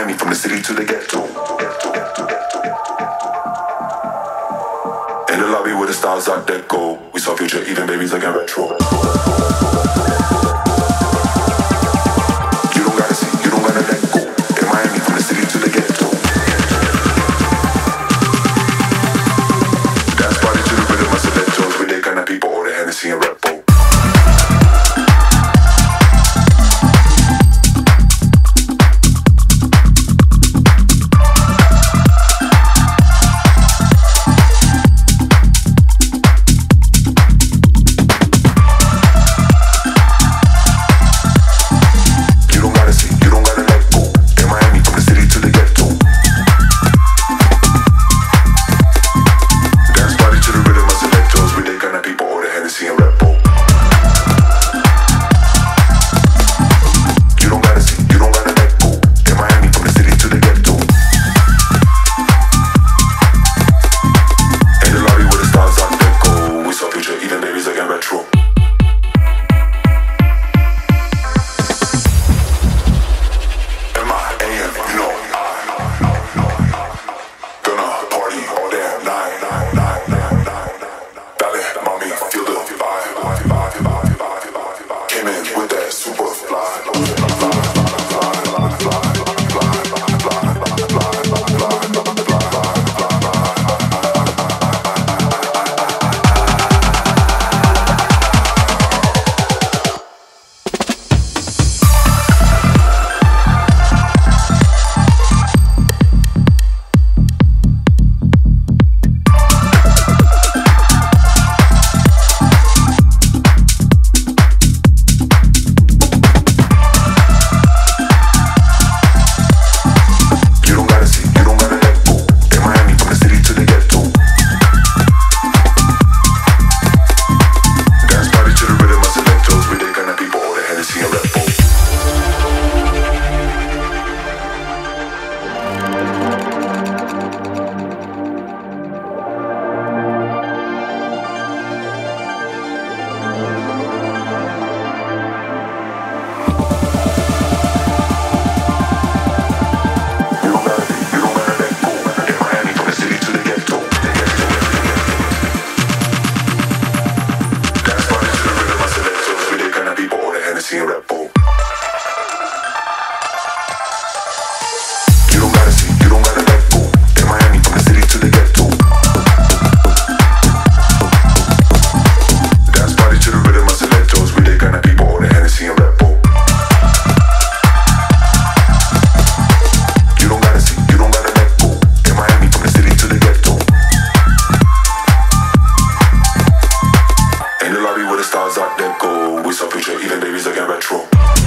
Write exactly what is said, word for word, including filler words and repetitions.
Miami, from the city to the ghetto. In the lobby with the styles Art Deco, we saw future, even babies looking retro. Stars out there go, we saw future, even babies looking retro.